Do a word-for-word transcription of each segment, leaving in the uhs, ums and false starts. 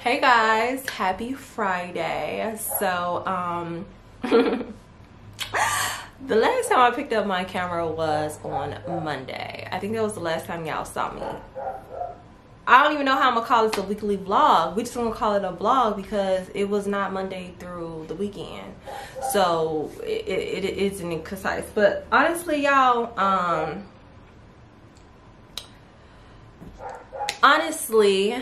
Hey guys, happy Friday. So um the last time I picked up my camera was on Monday. I think that was the last time y'all saw me. I don't even know how I'm gonna call this a weekly vlog. We just gonna call it a vlog because it was not Monday through the weekend, so it, it, it isn't concise. But honestly y'all, um honestly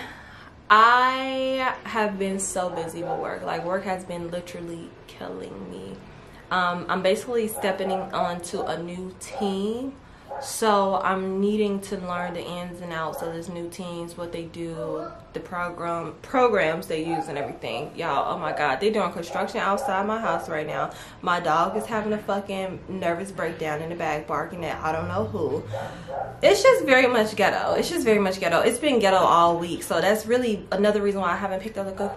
I have been so busy with work. Like, work has been literally killing me. Um, I'm basically stepping onto a new team, so I'm needing to learn the ins and outs of this new teams, what they do, the program programs they use and everything. Y'all, oh my god, they're doing construction outside my house right now. My dog is having a fucking nervous breakdown in the back, barking at I don't know who. It's just very much ghetto. It's just very much ghetto. It's been ghetto all week, so that's really another reason why I haven't picked up the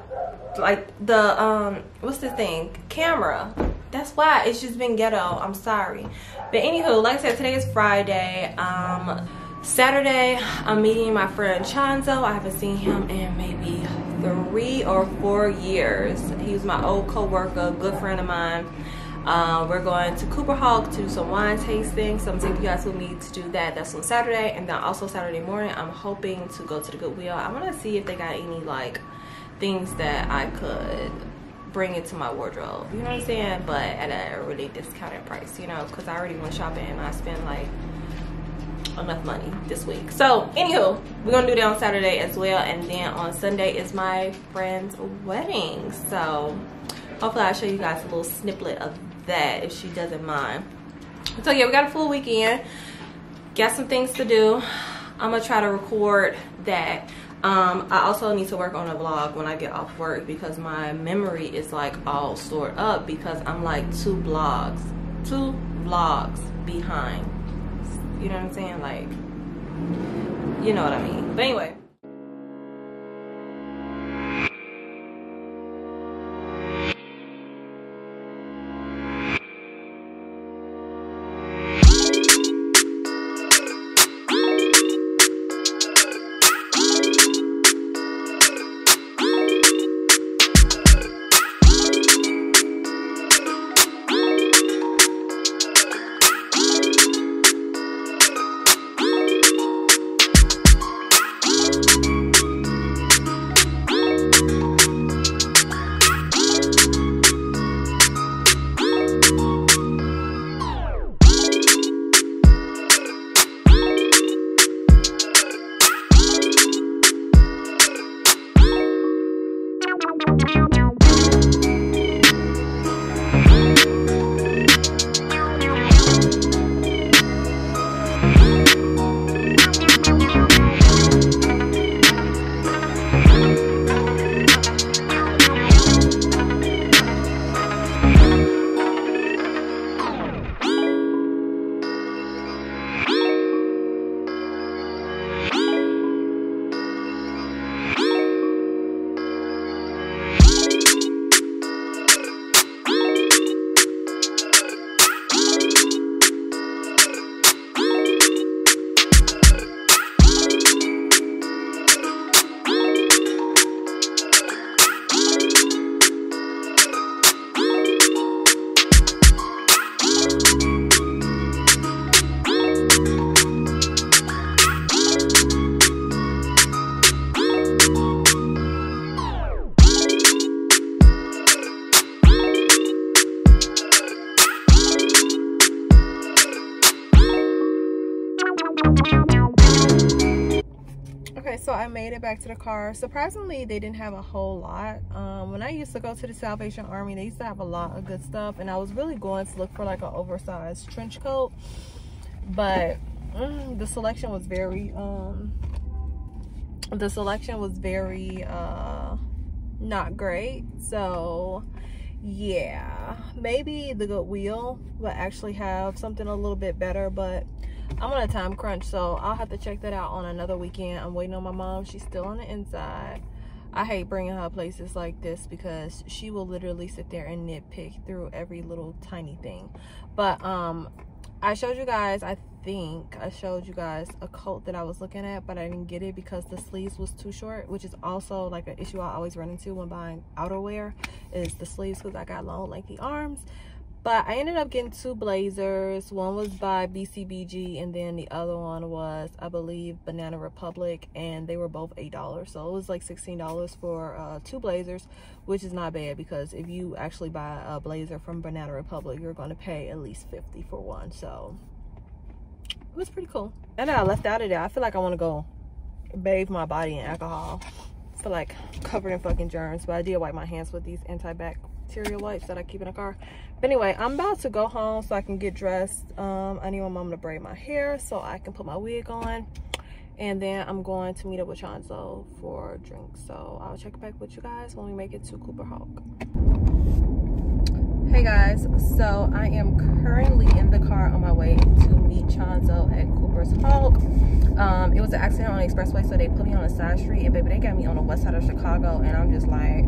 like the um what's the thing camera. That's why it's just been ghetto. I'm sorry. But anywho, like I said, today is Friday. Um, Saturday, I'm meeting my friend Chonzo. I haven't seen him in maybe three or four years. He was my old co-worker, good friend of mine. Uh, we're going to Cooper's Hawk to do some wine tasting. So I'm taking you guys with me to do that. That's on Saturday. And then also Saturday morning, I'm hoping to go to the Goodwill. I want to see if they got any like things that I could bring it to my wardrobe, you know what I'm saying, but at a really discounted price, you know, because I already went shopping and I spent like enough money this week. So anywho, we're gonna do that on Saturday as well, and then on Sunday is my friend's wedding, so hopefully I'll show you guys a little snippet of that if she doesn't mind. So yeah, we got a full weekend, got some things to do. I'm gonna try to record that. Um, I also need to work on a vlog when I get off work because my memory is like all stored up because I'm like two blogs, two vlogs behind. You know what I'm saying? Like, you know what I mean. But anyway. So I made it back to the car. Surprisingly, they didn't have a whole lot. Um, when I used to go to the Salvation Army, they used to have a lot of good stuff, and I was really going to look for like an oversized trench coat, but mm, the selection was very um the selection was very uh not great. So yeah, maybe the Goodwill will actually have something a little bit better, but I'm on a time crunch, so I'll have to check that out on another weekend. I'm waiting on my mom. She's still on the inside. I hate bringing her places like this because she will literally sit there and nitpick through every little tiny thing. But um, I showed you guys, I think I showed you guys a coat that I was looking at, but I didn't get it because the sleeves was too short, which is also like an issue I always run into when buying outerwear is the sleeves, because I got long lengthy arms. But I ended up getting two blazers. One was by B C B G and then the other one was, I believe, Banana Republic, and they were both eight dollars. So it was like sixteen dollars for uh, two blazers, which is not bad, because if you actually buy a blazer from Banana Republic, you're going to pay at least fifty dollars for one. So it was pretty cool. Now that I left out of there, I feel like I want to go bathe my body in alcohol. I feel like covered in fucking germs, but I did wipe my hands with these antibacterial wipes that I keep in the car. But anyway, I'm about to go home so I can get dressed. um I need my mom to braid my hair so I can put my wig on, and then I'm going to meet up with Chonzo for drinks. So I'll check back with you guys when we make it to Cooper's Hawk. Hey guys, so I am currently in the car on my way to meet Chonzo at Cooper's Hawk. Um, it was an accident on the expressway, so they put me on a side street, and baby, they got me on the west side of Chicago, and I'm just like,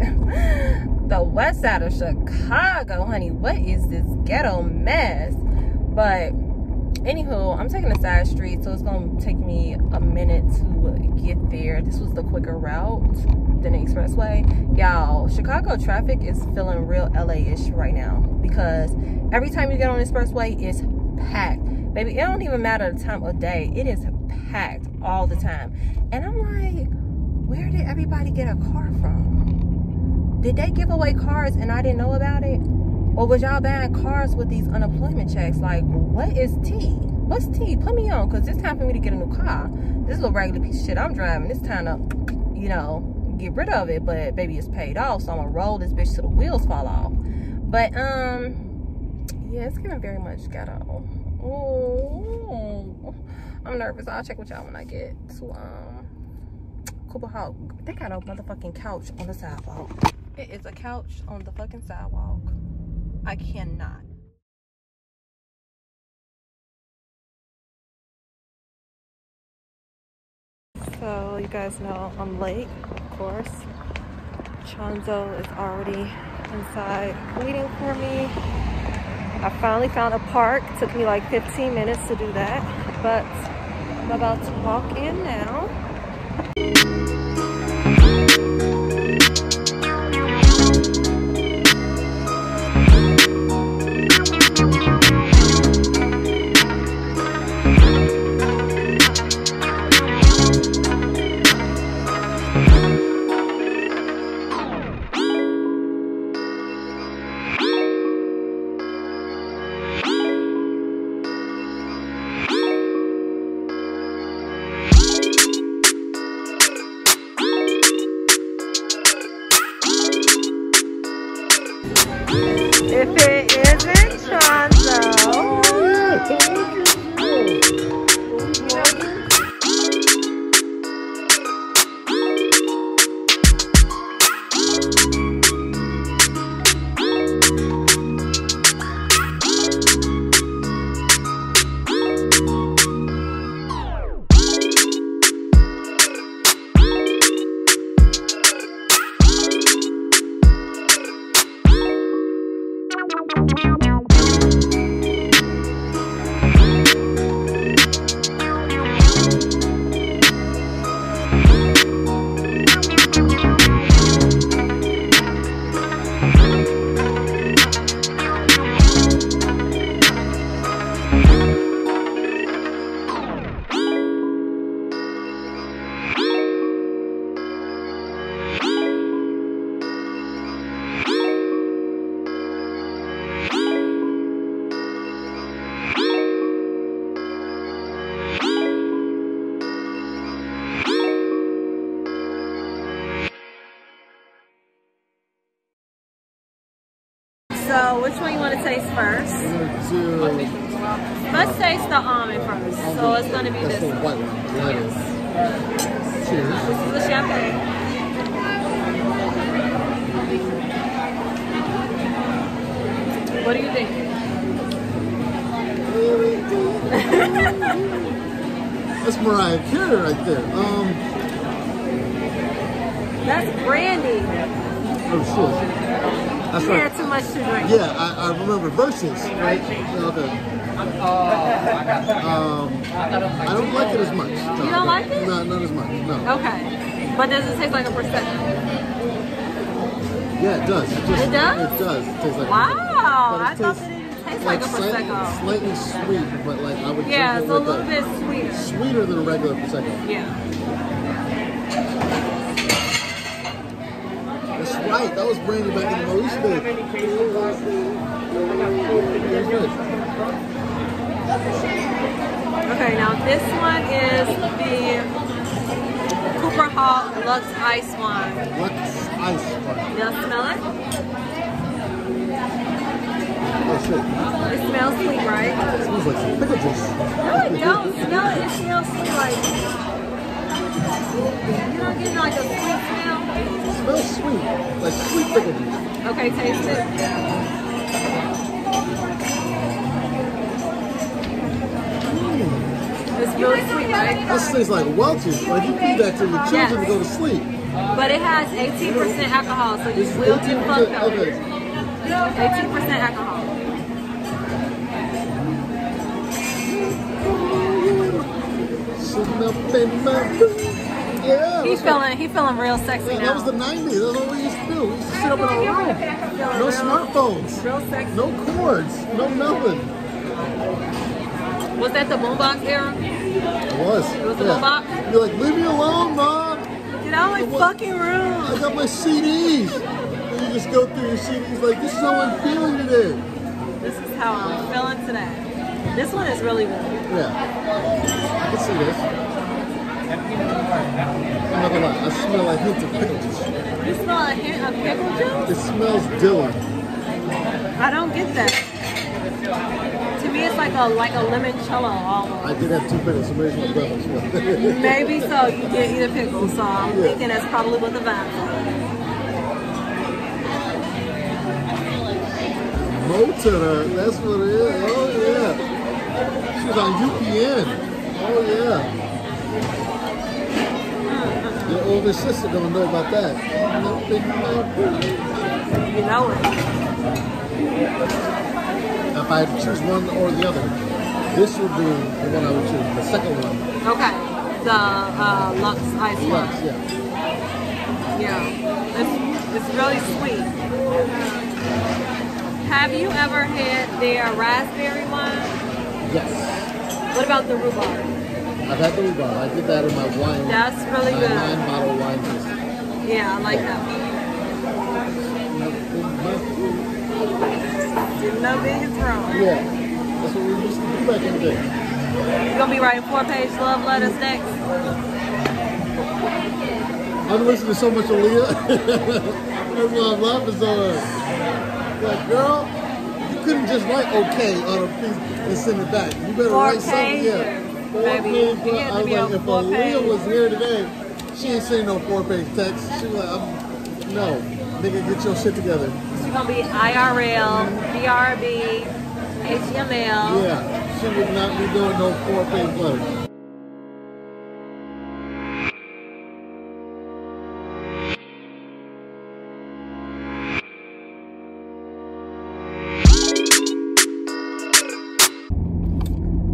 the west side of Chicago, honey, what is this ghetto mess? But anywho, I'm taking a side street, so it's gonna take me a minute to get there. This was the quicker route than the expressway. Y'all, Chicago traffic is feeling real L A-ish right now, because every time you get on the expressway, it's packed. Baby, it don't even matter the time of day, it is packed all the time. And I'm like, where did everybody get a car from? Did they give away cars and I didn't know about it? Or was y'all buying cars with these unemployment checks? Like, what is tea? What's tea? Put me on, because it's time for me to get a new car. This is a regular piece of shit I'm driving. It's time to, you know, get rid of it. But baby, it's paid off, so I'm gonna roll this bitch till the wheels fall off. But um, yeah, it's getting very much ghetto. Ooh, I'm nervous. I'll check with y'all when I get to um Cooper's Hawk. They got a motherfucking couch on the sidewalk. It is a couch on the fucking sidewalk. I cannot. So you guys know I'm late, of course. Chonzo is already inside waiting for me. I finally found a park. It took me like fifteen minutes to do that, but I'm about to walk in now. So which one you want to taste first? Let's taste the almond first. So it's going to be this one. Yes. Cheers. This is the champagne. What do you think? That's Mariah Carey right there. Um. That's brandy. Oh shit. That's right. You had too much to drink. Yeah, I, I remember Versus, right? Okay. Um, I don't like it as much. No, you don't like it? No, not as much, no. Okay. But does it taste like a Prosecco? Yeah, it does. It, just, it does? It does. It tastes like wow. A I thought that it didn't taste like, like a Prosecco. Slightly, slightly sweet, but like I would yeah, drink it with a... Yeah, it's a little bit sweeter. Sweeter than a regular Prosecco. Yeah. That's right. That was branded back in the Maurice Day. Okay, now this one is the Cooper Hawk Lux Ice Wine. Lux Ice Wine. Y'all smell it? Oh shit. It smells sweet, right? It smells like some pickle juice. No, it don't smell it. It smells sweet like... You don't get like a sweet smell? It smells sweet. Like sweet pickle juice. Okay, taste it. It's really sweet, right? This tastes like Welch's. Like you feed that to your children yes. to go to sleep. But it has eighteen percent alcohol, so you will get fucked up. eighteen percent alcohol. Yeah. He feeling he feeling real sexy yeah, now. That was the nineties. That's what we used to do. We used to sit up in a room. No real, smartphones. Real sexy. No cords. No nothing. Was that the boombox era? It was. It was the yeah. boombox? You're like, leave me alone, Mom. Get out of my fucking room. I got my C Ds. And you just go through your C Ds like, this is how I'm feeling today. This is how I'm feeling today. This one is really good. Yeah. Let's see this. I'm not gonna lie, I smell a hint of pickle juice. You smell a hint of pickle juice? It smells dilly. I don't get that. To me, it's like a like a limoncello almost. I did have two pickles, so maybe my brother's one. Maybe so. You did eat a pickle, so I'm yeah. thinking that's probably what the vibe was. Motor, that's what it is. Oh yeah, she was on U P N. Oh yeah. Your older sister don't know about that. You know it. If I had to choose one or the other, this would be the one I would choose, the second one. Okay, the uh, Lux Ice Wine. Lux, one. yeah. Yeah, it's, it's really sweet. Have you ever had their raspberry wine? Yes. What about the rhubarb? I've had the rhubarb. I did that in my wine. That's really my good. My wine bottle wine list. Yeah, I like yeah. that one. No big is wrong. Yeah. That's what we used to do back in the day. You're going to be writing four-page love letters next? I'm listening to so much Aaliyah. That's why I'm laughing so hard. Like, girl, you couldn't just write okay on a piece and send it back. You better four write something. Yeah. Four pages. I was like, if Aaliyah was here today, she ain't sending no four-page text. She was like, I'm, no. Nigga, get your shit together. Gonna be I R L, B R B, H M L. Yeah, she would not be doing no four-page letters.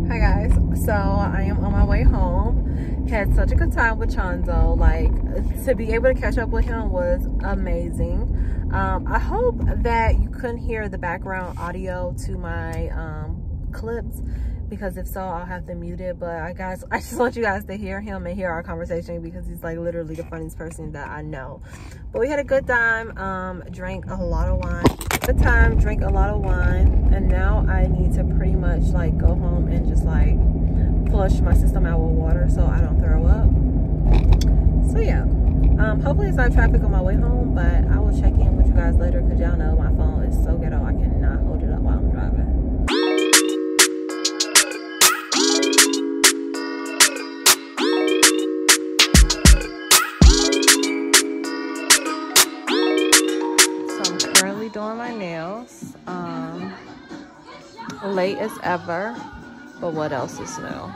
Hi guys, so I am on my way home. Had such a good time with Chonzo. Like, to be able to catch up with him was amazing. Um, I hope that you couldn't hear the background audio to my um, clips, because if so, I'll have to mute it. But I guys, I just want you guys to hear him and hear our conversation, because he's like literally the funniest person that I know. But we had a good time, um, drank a lot of wine. Good time, drank a lot of wine, and now I need to pretty much like go home and just like flush my system out with water so I don't throw up. So yeah. Um, hopefully it's not traffic on my way home, but I will check in with you guys later, because y'all know my phone is so ghetto I cannot hold it up while I'm driving. So I'm currently doing my nails, um, late as ever, but what else is new?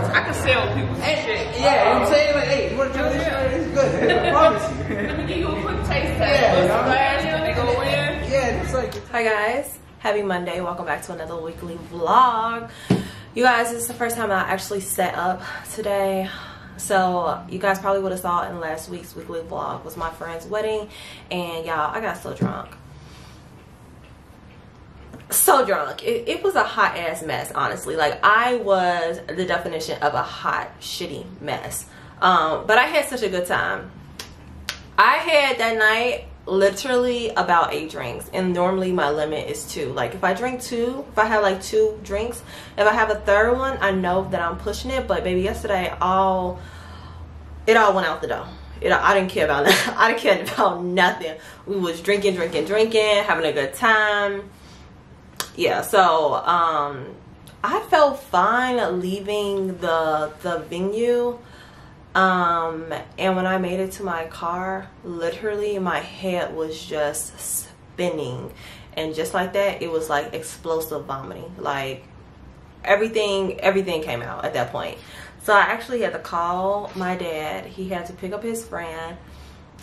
parts. I can sell people some hey, shit. Yeah, I'm saying like, hey, you want to try this shirt? It's good. I promise you. Let me give you a quick taste test. Yeah, it's like. Hi guys, happy Monday. Welcome back to another weekly vlog. You guys, this is the first time I actually set up today. So you guys probably would have saw in last week's weekly vlog was my friend's wedding, and y'all, I got so drunk. So drunk. It, it was a hot ass mess, honestly. Like, I was the definition of a hot, shitty mess. Um, but I had such a good time. I had that night literally about eight drinks, and normally my limit is two. Like, if I drink two, if I have like two drinks, if I have a third one, I know that I'm pushing it. But baby, yesterday all it all went out the door. It, I didn't care about that. I didn't care about nothing. We was drinking, drinking, drinking, having a good time. Yeah, so um I felt fine leaving the the venue, um and when I made it to my car, literally my head was just spinning, and just like that, it was like explosive vomiting. Like everything everything came out at that point. So I actually had to call my dad. He had to pick up his friend,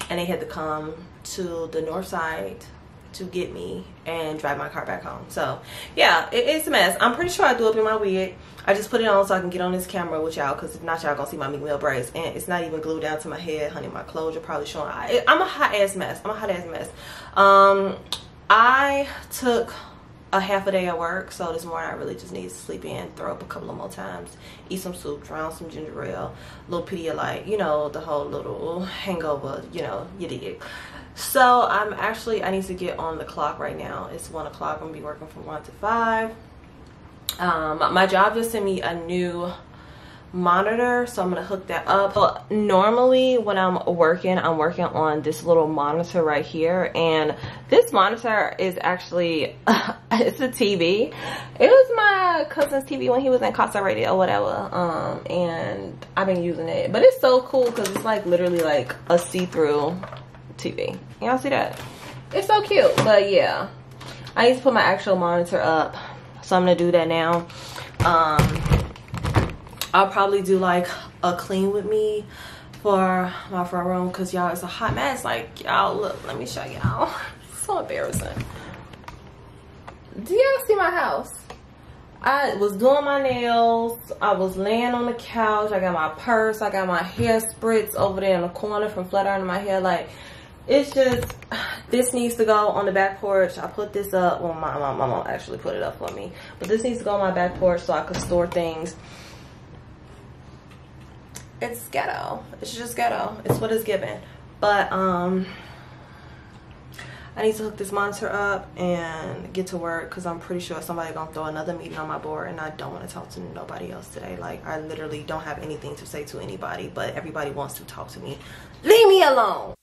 and they had to come to the north side to get me and drive my car back home. So yeah, it, it's a mess. I'm pretty sure I threw up in my wig. I just put it on so I can get on this camera with y'all, because if not, y'all gonna see my meat meal braids, and it's not even glued down to my head, honey. My clothes are probably showing. I, I'm a hot ass mess. I'm a hot ass mess. Um, I took a half a day at work, so this morning I really just need to sleep in, throw up a couple of more times, eat some soup, drown some ginger ale, little Pedialyte, you know, the whole little hangover, you know, you dig. So I'm actually, I need to get on the clock right now. It's one o'clock. I'm gonna be working from one to five. Um, my job just sent me a new monitor, so I'm gonna hook that up. So normally when I'm working, I'm working on this little monitor right here, and this monitor is actually it's a T V. It was my cousin's T V when he was incarcerated or whatever, um, and I've been using it. But it's so cool because it's like literally like a see-through T V. Y'all see that? It's so cute. But yeah, I need to put my actual monitor up, so I'm gonna do that now. um I'll probably do like a clean with me for my front room, because y'all, it's a hot mess. Like, y'all, look, let me show y'all. So embarrassing. Do y'all see my house? I was doing my nails, I was laying on the couch, I got my purse, I got my hair spritz over there in the corner from flat ironing my hair. Like, it's just, this needs to go on the back porch. I put this up, well, my mom, my mom actually put it up for me, but this needs to go on my back porch so I could store things. It's ghetto. It's just ghetto. It's what it's given. But um I need to hook this monitor up and get to work, because I'm pretty sure somebody gonna throw another meeting on my board, and I don't want to talk to nobody else today. Like, I literally don't have anything to say to anybody, but everybody wants to talk to me. Leave me alone.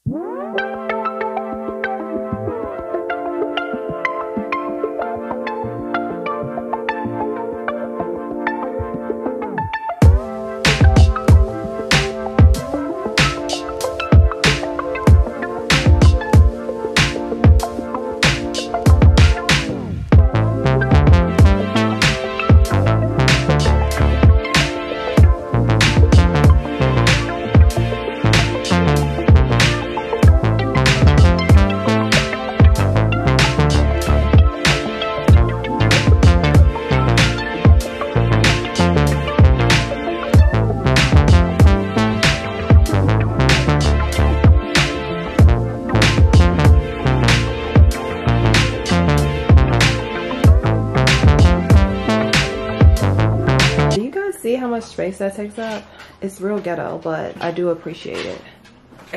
Space that takes up. It's real ghetto, but I do appreciate it.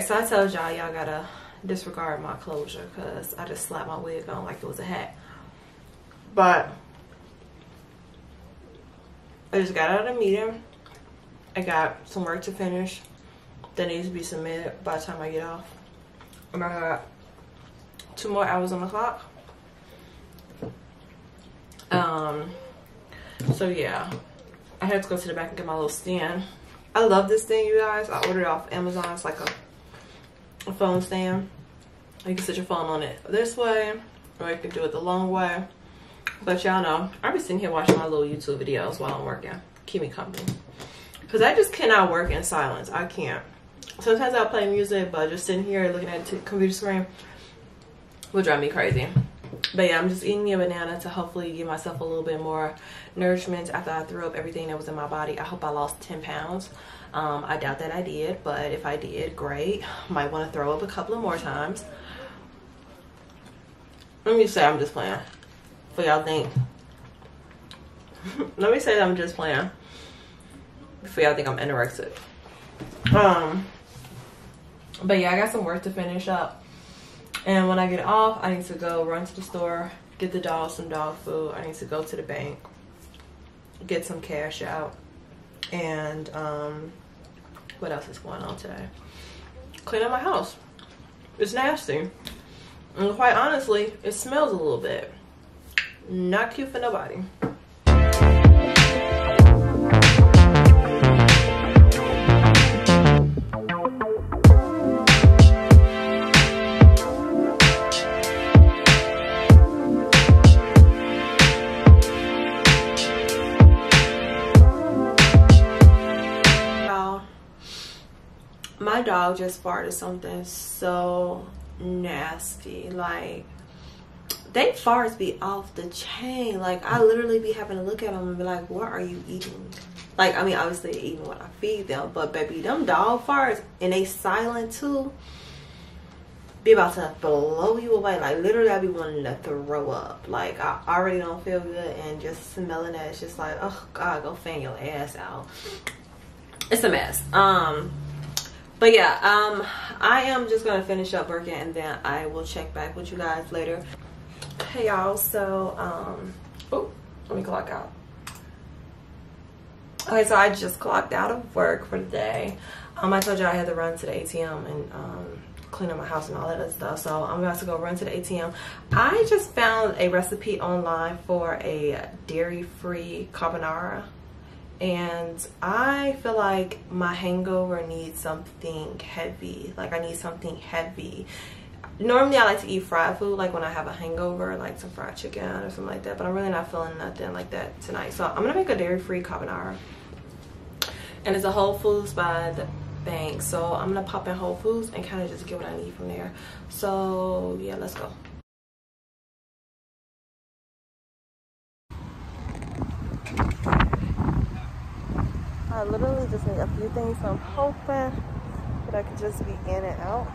So I told y'all, y'all gotta disregard my closure, because I just slapped my wig on like it was a hat. But I just got out of the meeting. I got some work to finish that needs to be submitted by the time I get off. And I got two more hours on the clock. Um, so yeah. I had to go to the back and get my little stand. I love this thing, you guys. I ordered it off Amazon. It's like a, a phone stand. You can sit your phone on it this way, or you can do it the long way. But y'all know, I be sitting here watching my little YouTube videos while I'm working. Keep me company. because I just cannot work in silence. I can't. Sometimes I'll play music, but just sitting here looking at the computer screen will drive me crazy. But yeah, I'm just eating me a banana to hopefully give myself a little bit more nourishment after I threw up everything that was in my body. I hope I lost ten pounds. Um, I doubt that I did, but if I did, great. Might want to throw up a couple of more times. Let me say I'm just playing. For y'all think. Let me say I'm just playing. For y'all think I'm anorexic. Um, but yeah, I got some work to finish up. And when I get off, I need to go run to the store, get the dog some dog food. I need to go to the bank, get some cash out. And um, what else is going on today? Clean up my house. It's nasty. And quite honestly, it smells a little bit. Not cute for nobody. My dog just farted something so nasty. Like, they farts be off the chain. Like, I literally be having to look at them and be like, what are you eating? Like, I mean, obviously they're eating what I feed them, but baby, them dog farts, and they silent too, be about to blow you away. Like, literally I be wanting to throw up. Like, I already don't feel good, and just smelling that, it's just like, oh god, go fan your ass out. It's a mess. um But yeah, um, I am just going to finish up working, and then I will check back with you guys later. Hey y'all, so, um, oh, let me clock out. Okay, so I just clocked out of work for the day. Um, I told y'all I had to run to the A T M and um, clean up my house and all that other stuff. So I'm about to go run to the A T M. I just found a recipe online for a dairy-free carbonara. And I feel like my hangover needs something heavy. Like, I need something heavy. Normally I like to eat fried food, like when I have a hangover, like some fried chicken or something like that, but I'm really not feeling nothing like that tonight. So I'm gonna make a dairy-free carbonara. And it's a Whole Foods by the bank. So I'm gonna pop in Whole Foods and kind of just get what I need from there. So yeah, let's go. I literally just need a few things, so I'm hoping that I could just be in and out.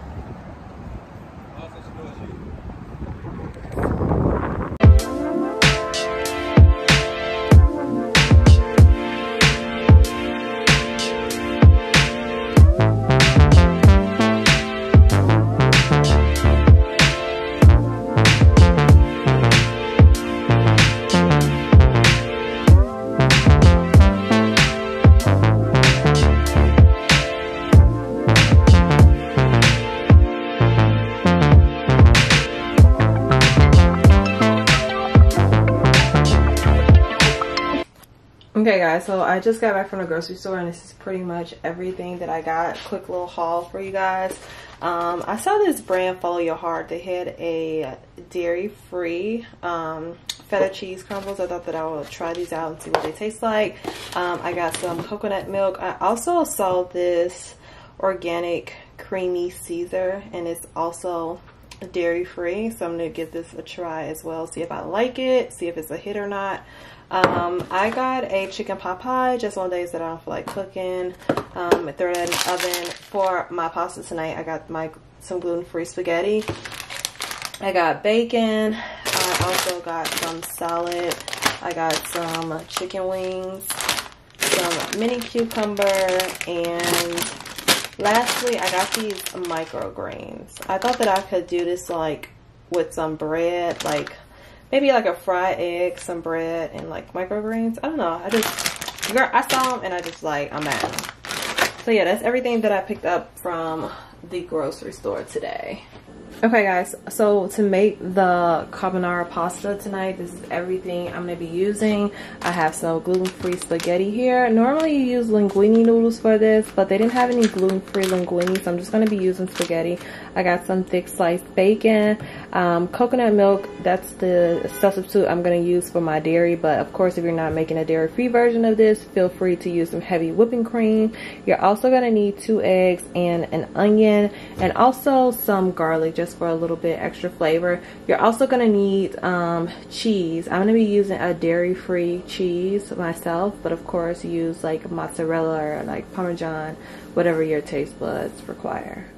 Okay guys, so I just got back from the grocery store, and this is pretty much everything that I got. Quick little haul for you guys. Um, I saw this brand, Follow Your Heart. They had a dairy-free um, feta cheese crumbles. I thought that I would try these out and see what they taste like. Um, I got some coconut milk. I also saw this organic creamy Caesar, and it's also dairy-free. So I'm going to give this a try as well. See if I like it, see if it's a hit or not. Um, I got a chicken pot pie just on days that I don't feel like cooking. Um, throw that in the oven. For my pasta tonight, I got my some gluten-free spaghetti. I got bacon. I also got some salad. I got some chicken wings, some mini cucumber, and lastly, I got these microgreens. I thought that I could do this like with some bread, like maybe like a fried egg, some bread, and like microgreens. I don't know. I just, girl, I saw them and I just like, I'm at them. So yeah, that's everything that I picked up from the grocery store today. Okay guys, so to make the carbonara pasta tonight, this is everything I'm going to be using. I have some gluten-free spaghetti here. Normally you use linguine noodles for this, but they didn't have any gluten-free linguine, so I'm just going to be using spaghetti. I got some thick sliced bacon, um, coconut milk. That's the substitute I'm going to use for my dairy, but of course if you're not making a dairy-free version of this, feel free to use some heavy whipping cream. You're also going to need two eggs and an onion, and also some garlic, just for a little bit extra flavor. You're also going to need um, cheese. I'm going to be using a dairy-free cheese myself, but of course use like mozzarella or like parmesan, whatever your taste buds require.